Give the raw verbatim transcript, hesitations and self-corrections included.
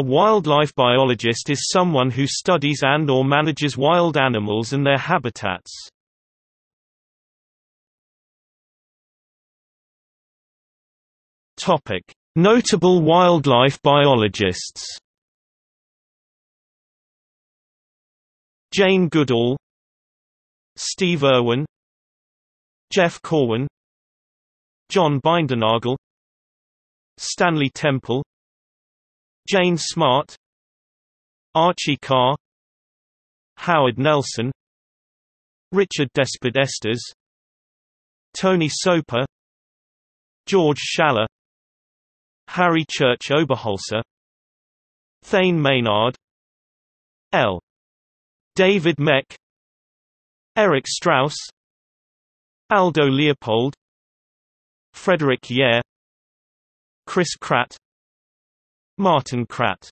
A wildlife biologist is someone who studies and or manages wild animals and their habitats. Topic: Notable wildlife biologists. Jane Goodall, Steve Irwin, Jeff Corwin, John Bindernagel, Stanley Temple, Jane Smart, Archie Carr, Howard Nelson, Richard Despard Estes, Tony Soper, George Schaller, Harry Church Oberholser, Thane Maynard, L. David Mech, Eric Strauss, Aldo Leopold, Frederick Ye, Chris Kratt, Martin Kratt.